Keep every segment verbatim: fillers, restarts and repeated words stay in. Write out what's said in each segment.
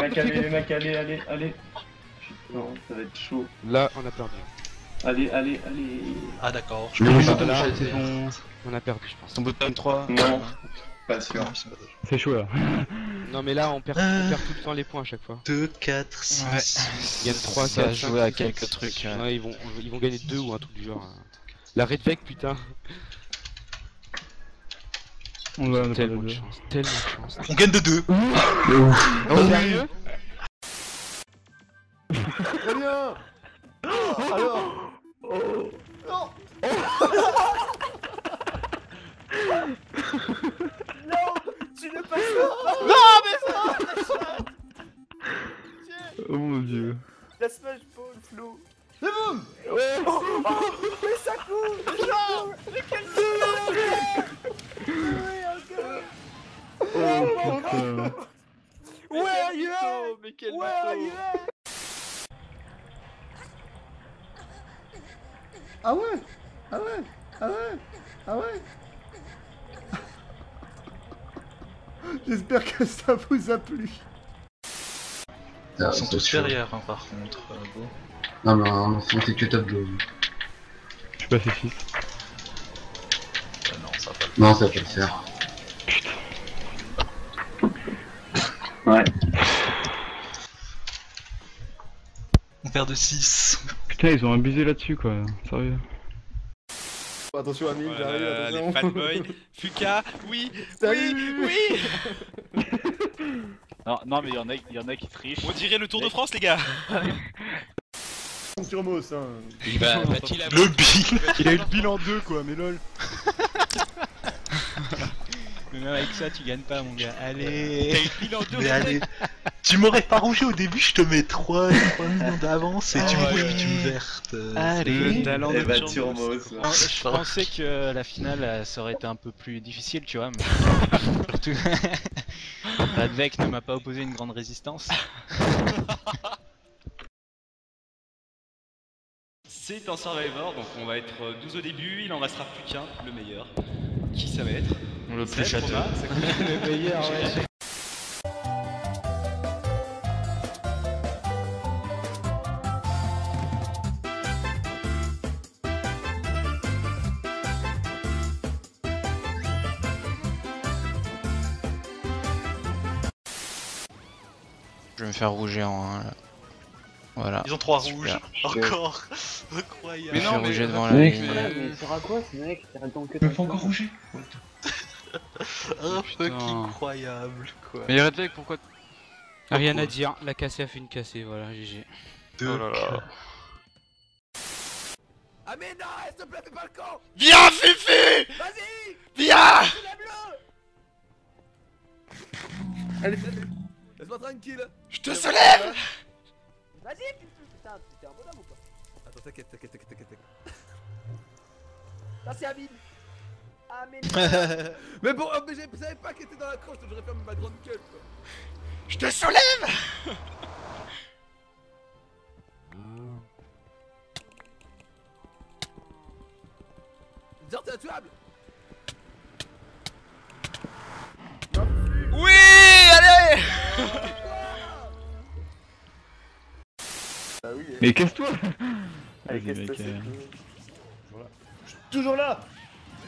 mecs, allez, les mecs, allez, allez, allez. Non, ça va être chaud. Là, on a perdu. Allez, allez, allez. Ah, d'accord. Je oui, pas là. Bon. On a perdu, je pense. Ton bottom trois. Non, pas sûr. C'est chaud là. Non, mais là, on perd, on perd tout le temps les points à chaque fois. deux, quatre, six. Il y a trois, ça va jouer à quelques trucs. Ouais, ouais ils, vont, ils vont gagner deux ou un truc du genre. La red vec, putain. On a tellement de chance, tellement de chance. On gagne de deux. Oh, sérieux? Très bien. Alors oh. Non oh. Non, tu ne passes pas. Non mais ça, la chatte. Oh mon dieu. La smash ball flow. C'est bon. Ouais oh. Oh. Mais ça coule. Non. Mais quel jeu. Oh, oh putain. Where are you? Mais quel bateau. Ah ouais, ah ouais, ah ouais, ah ouais. J'espère que ça vous a plu. Ils sont tous derrière hein, par contre. Non mais on sentait que tableau. Je suis pas fait fils. Non ça va pas le faire. Non ça va pas le faire. Ouais. On perd de six. Putain, ils ont abusé là-dessus quoi, sérieux. Attention Amine, voilà, j'arrive, attention. Les fanboys, Fuka, oui, salut oui, oui. Non, non mais y'en a, y en a qui trichent. On dirait le Tour de France les gars. Sur Moss, hein. Bah, bah, il a le bill. Il a eu le bill en deux quoi, mais lol. Mais même avec ça tu gagnes pas mon gars, allez. T'as eu le bill en deux mais allez. Tu m'aurais pas rongé au début, je te mets trois, trois millions d'avance et oh tu me rouges puis tu me vertes. Allez, le talent de Turmos. Je pensais que la finale ça aurait été un peu plus difficile, tu vois. Mais... Radvec ne m'a pas opposé une grande résistance. C'est un survivor, donc on va être douze au début, il en restera plus qu'un, le meilleur. Qui ça va être? Le plus château. Le meilleur, ouais. Je vais me faire rouger en un là. Voilà. Ils ont trois rouges. Encore. Incroyable. Mais non, mais je vais devant la mec. Mais ça sera quoi ce mec? Ils me font encore rouger. Un fuck incroyable quoi. Mais Redleg pourquoi? Rien à dire. La cassée a fait une cassée. Voilà, G G. Oh là là. Ah mais non, s'il te plaît, fais pas le con. Viens Fifi. Vas-y. Viens. Allez. Laisse-moi tranquille! Je te soulève! Vas-y! Putain, t'es un bonhomme ou pas? Attends, t'inquiète, t'inquiète, t'inquiète, t'inquiète. Là, c'est Amine! Amine! Mais bon, mais je savais pas qu'elle était dans la croche, j'aurais fermé ma grande gueule quoi! Je te soulève! Bizarre, t'es intuable! Mais casse-toi! Allez, casse-toi, c'est tout. Je suis toujours là!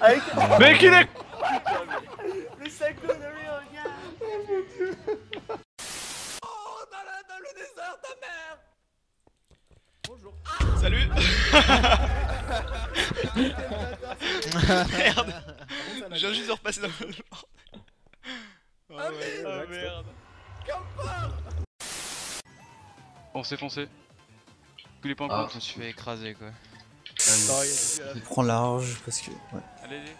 Avec... Mec, il est... Le sac de rien, regarde! Oh mon dieu! Oh, dans, la, dans le désert, ta mère! Bonjour! Ah salut! Merde! J'ai juste de repasser dans le genre. Oh, ah ouais, merde! Oh, merde. Foncez, foncez! Tous les points ah, je me suis fait écraser quoi. Il prend large parce que. Ouais. Allez, allez.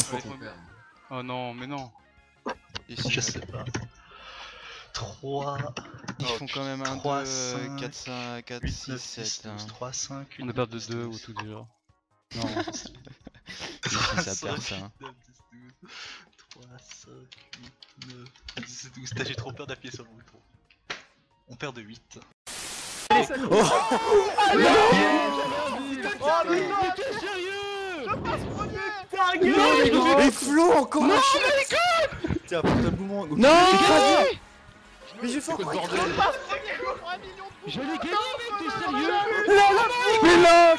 Oh, ouais, oh non, mais non. Ici, je sais pas. trois. Ils font quand même un trois, deux, cinq, quatre, cinq, quatre, six, sept, un, trois, cinq. On a perdu de deux ou tout du genre. Non, ça perd ça. trois, cinq, huit, neuf, dix, douze. J'ai trop peur d'appuyer sur le bouton. On perd de huit. Oh, oh, allez, oh, oh mais non, t'es sérieux? Je passe premier. Ta gueule. Et Flo encore. Non mais les gars. Tiens, pour ta boumang. Non. Mais j'ai fait quoi? Je l'ai gagné, mec, t'es sérieux? Mais là!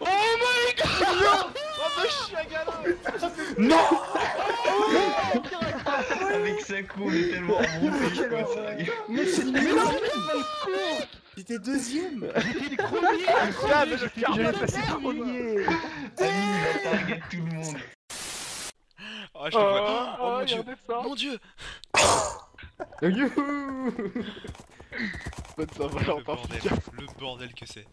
Oh my god! Oh bah je suis à galop! Non! Avec sa cour, il est tellement embrouillé comme ça. Mais c'est non! J'étais deuxième! J'étais le premier! J'avais passé premier! Amine, il va target tout le monde! Oh, je vois. Oh mon dieu! Mon dieu! Youhou! Le bordel que c'est.